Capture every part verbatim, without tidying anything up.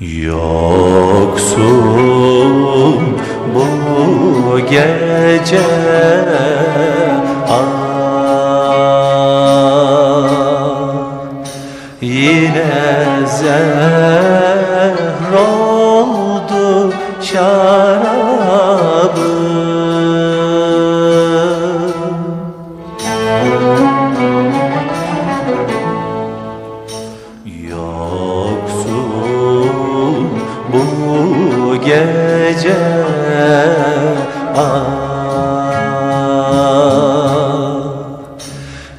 Yoksun bu gece ah, yine zehr oldu şarabım. Yoksun bu gece ah,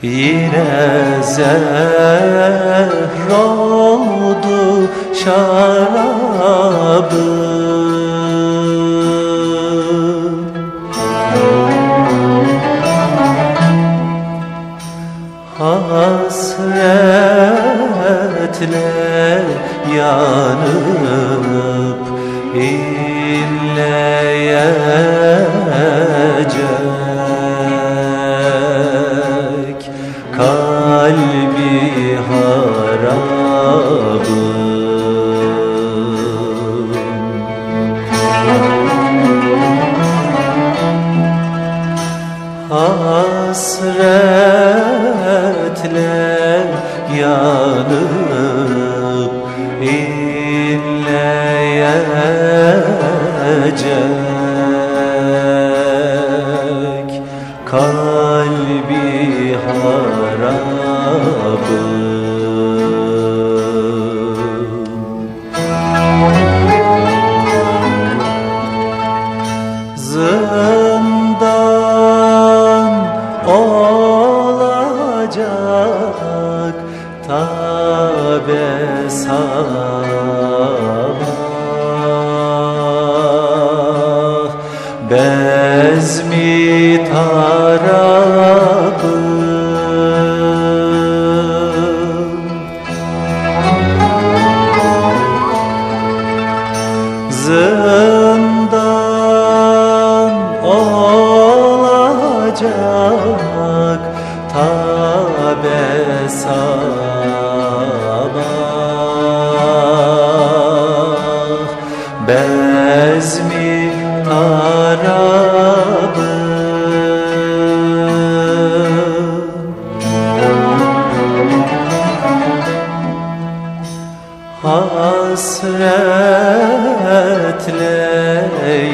yine zehr oldu şarabım. Hasretle yanıp inleyecek kalbi harabım. Hasretle yanıp inleyecek kalbi harabım. Tabe sabah bezmi tarabım. Zindan olacak tabe sabah bezmi tarabım. Hasretle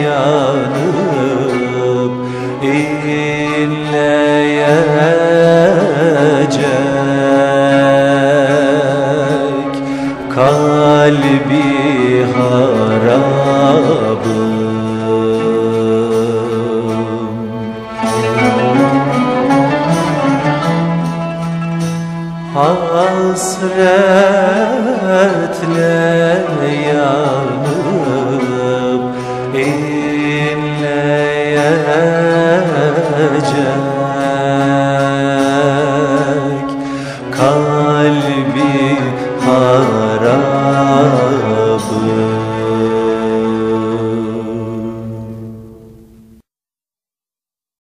yanıp inleyecek kalbi harabım. Hasretle yanıp inleyecek kalbi harabım.